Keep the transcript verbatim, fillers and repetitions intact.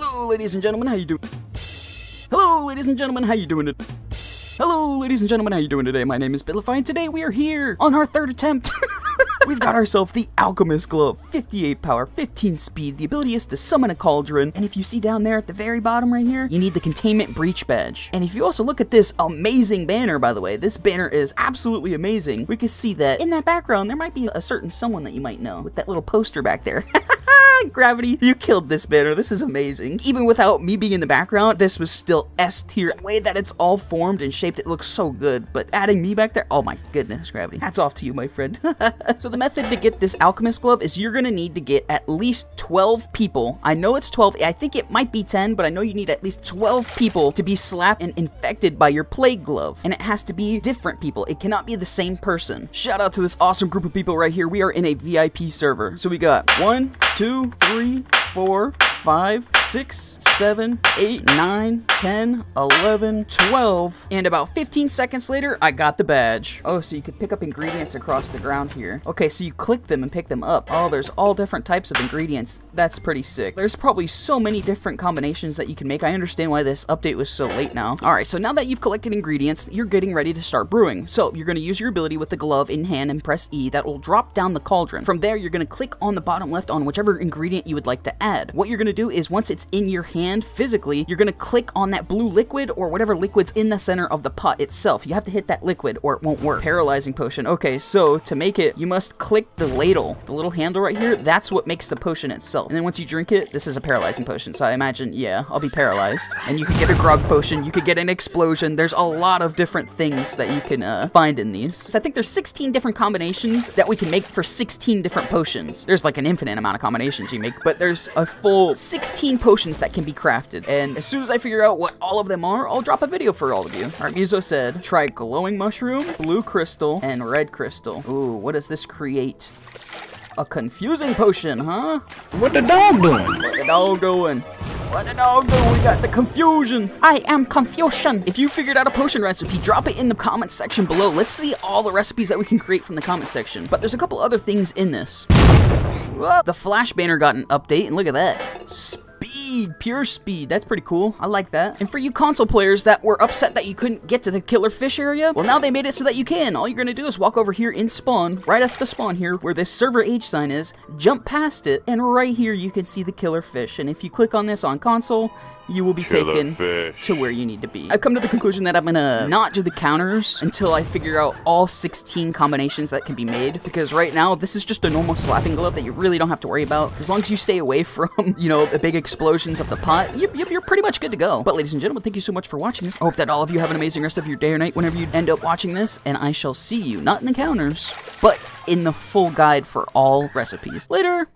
Hello, ladies and gentlemen, how you doing? Hello, ladies and gentlemen, how you doing today? Hello, ladies and gentlemen, how you doing today? My name is Bilify, and today we are here on our third attempt. We've got ourselves the Alchemist Glove, fifty-eight power, fifteen speed, the ability is to summon a cauldron, and if you see down there at the very bottom right here, you need the Containment Breach Badge. And if you also look at this amazing banner, by the way, this banner is absolutely amazing. We can see that in that background, there might be a certain someone that you might know with that little poster back there. Gravity, you killed this banner. This is amazing. Even without me being in the background, this was still S tier. The way that it's all formed and shaped, it looks so good. But adding me back there, oh my goodness, Gravity. Hats off to you, my friend. So the method to get this Alchemist Glove is you're gonna need to get at least twelve people. I know it's twelve. I think it might be ten, but I know you need at least twelve people to be slapped and infected by your plague glove. And it has to be different people. It cannot be the same person. Shout out to this awesome group of people right here. We are in a V I P server. So we got one, two, three, four, five, six, seven, eight, nine, ten, eleven, twelve, and about fifteen seconds later, I got the badge. Oh, so you could pick up ingredients across the ground here. Okay, so you click them and pick them up. Oh, there's all different types of ingredients. That's pretty sick. There's probably so many different combinations that you can make. I understand why this update was so late now. All right, so now that you've collected ingredients, you're getting ready to start brewing. So you're gonna use your ability with the glove in hand and press E. That will drop down the cauldron. From there, you're gonna click on the bottom left on whichever ingredient you would like to add. What you're gonna do is once it's in your hand physically, you're gonna click on that blue liquid or whatever liquid's in the center of the pot itself. You have to hit that liquid or it won't work. Paralyzing potion. Okay, so to make it, you must click the ladle, the little handle right here. That's what makes the potion itself. And then once you drink it, this is a paralyzing potion. So I imagine, yeah, I'll be paralyzed. And you could get a grog potion. You could get an explosion. There's a lot of different things that you can uh, find in these. So I think there's sixteen different combinations that we can make for sixteen different potions. There's like an infinite amount of combinations you make, but there's a full sixteen potions that can be crafted. And as soon as I figure out what all of them are, I'll drop a video for all of you. Armizo said, try glowing mushroom, blue crystal, and red crystal. Ooh, what does this create? A confusing potion, huh? What the dog doing? What the dog doing? What the dog doing? We got the confusion. I am confusion. If you figured out a potion recipe, drop it in the comment section below. Let's see all the recipes that we can create from the comment section. But there's a couple other things in this. Whoa, the Flash banner got an update, and look at that. Speed, pure speed. That's pretty cool. I like that. And for you console players that were upset that you couldn't get to the Killerfish area, well, now they made it so that you can. All you're gonna do is walk over here in spawn, right at the spawn here, where this server age sign is, jump past it, and right here you can see the Killerfish. And if you click on this on console, you will be taken to where you need to be. I've come to the conclusion that I'm gonna not do the counters until I figure out all sixteen combinations that can be made, because right now, this is just a normal slapping glove that you really don't have to worry about. As long as you stay away from, you know, the big explosions of the pot, you're, you're pretty much good to go. But ladies and gentlemen, thank you so much for watching this. I hope that all of you have an amazing rest of your day or night whenever you end up watching this, and I shall see you, not in the counters, but in the full guide for all recipes. Later!